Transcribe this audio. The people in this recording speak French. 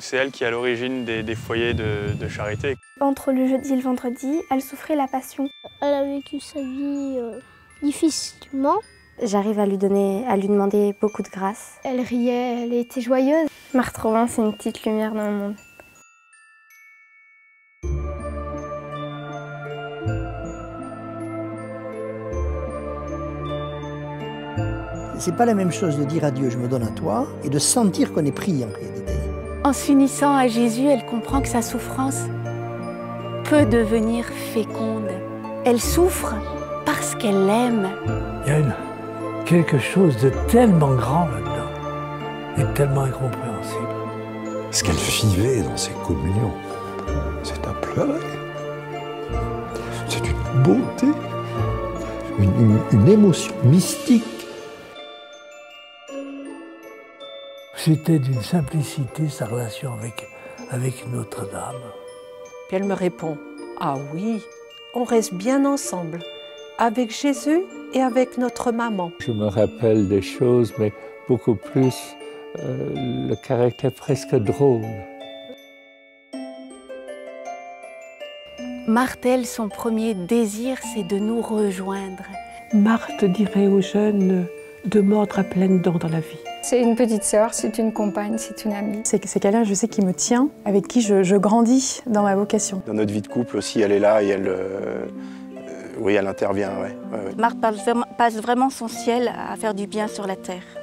C'est elle qui est à l'origine des foyers de charité. Entre le jeudi et le vendredi, elle souffrait la passion. Elle a vécu sa vie difficilement. J'arrive à lui demander beaucoup de grâce. Elle riait, elle était joyeuse. Marthe Robin, c'est une petite lumière dans le monde. C'est pas la même chose de dire à Dieu, je me donne à toi, et de sentir qu'on est pris en réalité. En s'unissant à Jésus, elle comprend que sa souffrance peut devenir féconde. Elle souffre parce qu'elle l'aime. Il y a quelque chose de tellement grand là-dedans, et tellement incompréhensible. Ce qu'elle vivait dans ses communions, c'est à pleurer. C'est une beauté, une émotion mystique. C'était d'une simplicité, sa relation avec Notre-Dame. Puis elle me répond, « Ah oui, on reste bien ensemble, avec Jésus et avec notre maman. » Je me rappelle des choses, mais beaucoup plus le caractère presque drôle. Marthe, elle, son premier désir, c'est de nous rejoindre. Marthe dirait aux jeunes de mordre à pleines dents dans la vie. C'est une petite sœur, c'est une compagne, c'est une amie. C'est quelqu'un, je sais, qui me tient, avec qui je grandis dans ma vocation. Dans notre vie de couple aussi, elle est là et elle, oui, elle intervient. Ouais. Marthe passe vraiment son ciel à faire du bien sur la terre.